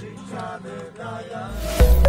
Music time and night.